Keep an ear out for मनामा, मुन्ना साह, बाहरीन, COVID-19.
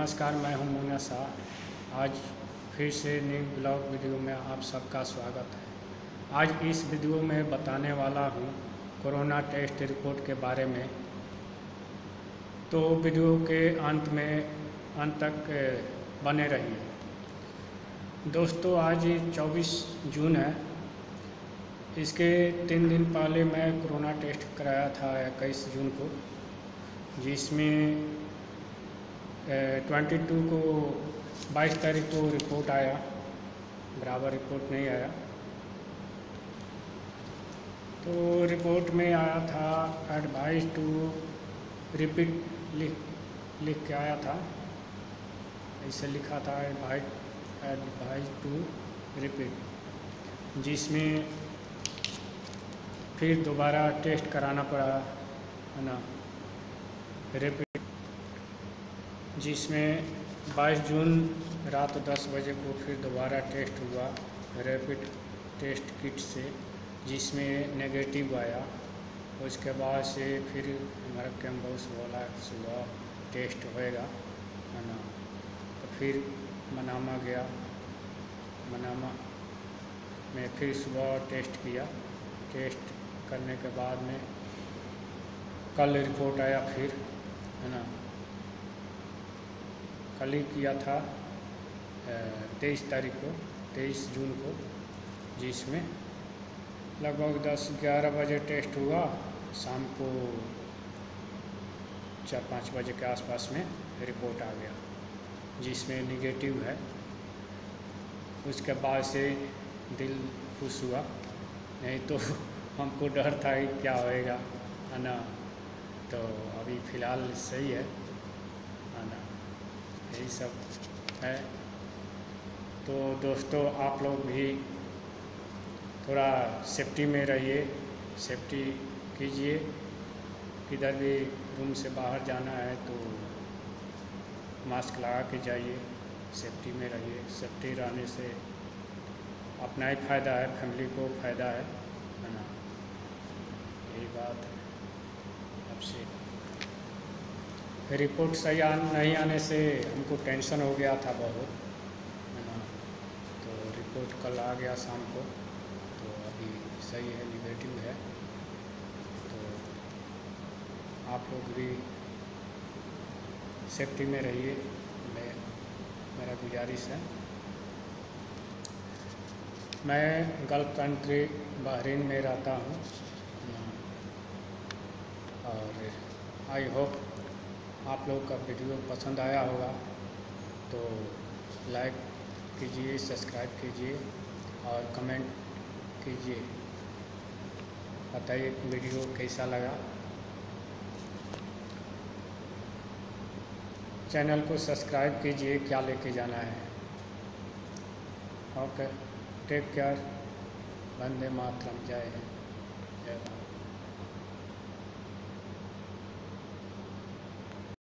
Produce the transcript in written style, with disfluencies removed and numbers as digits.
नमस्कार, मैं हूं मुन्ना साह। आज फिर से न्यू ब्लॉग वीडियो में आप सबका स्वागत है। आज इस वीडियो में बताने वाला हूं कोरोना टेस्ट रिपोर्ट के बारे में। तो वीडियो के अंत तक बने रहिए। दोस्तों, आज 24 जून है। इसके 3 दिन पहले मैं कोरोना टेस्ट कराया था 21 जून को, जिसमें 22 तारीख को रिपोर्ट आया, बराबर रिपोर्ट नहीं आया। तो रिपोर्ट में आया था एडवाइस टू रिपीट लिख के आया था, इसे लिखा था एडवाइस टू रिपीट, जिसमें फिर दोबारा टेस्ट कराना पड़ा, है ना, रिपीट। जिसमें 22 जून रात 10 बजे को फिर दोबारा टेस्ट हुआ रैपिड टेस्ट किट से, जिसमें नेगेटिव आया। उसके बाद से फिर हमारा कैंपस बोला सुबह टेस्ट होएगा, है ना। तो फिर मनामा गया, मनामा में फिर सुबह टेस्ट किया। टेस्ट करने के बाद में कल रिपोर्ट आया फिर, है ना। कल ही किया था 23 तारीख को, 23 जून को, जिसमें लगभग 10-11 बजे टेस्ट हुआ। शाम को 4-5 बजे के आसपास में रिपोर्ट आ गया, जिसमें निगेटिव है। उसके बाद से दिल खुश हुआ, नहीं तो हमको डर था कि क्या होएगा, है ना। तो अभी फ़िलहाल सही है, है ना, यही सब है। तो दोस्तों, आप लोग भी थोड़ा सेफ्टी में रहिए, सेफ्टी कीजिए। किधर भी रूम से बाहर जाना है तो मास्क लगा के जाइए, सेफ्टी में रहिए। सेफ्टी रहने से अपना ही फ़ायदा है, फैमिली को फ़ायदा है, है ना, यही बात है। रिपोर्ट सही नहीं आने से हमको टेंशन हो गया था बहुत, है ना। तो रिपोर्ट कल आ गया शाम को, तो अभी सही है, निगेटिव है। तो आप लोग भी सेफ्टी में रहिए, मेरा गुजारिश है। मैं गल्फ कंट्री बाहरीन में रहता हूँ, और आई होप आप लोग का वीडियो पसंद आया होगा। तो लाइक कीजिए, सब्सक्राइब कीजिए और कमेंट कीजिए, बताइए वीडियो कैसा लगा। चैनल को सब्सक्राइब कीजिए, क्या लेके जाना है। ओके, टेक केयर, वंदे मातरम, जय हिंद, जय भारत।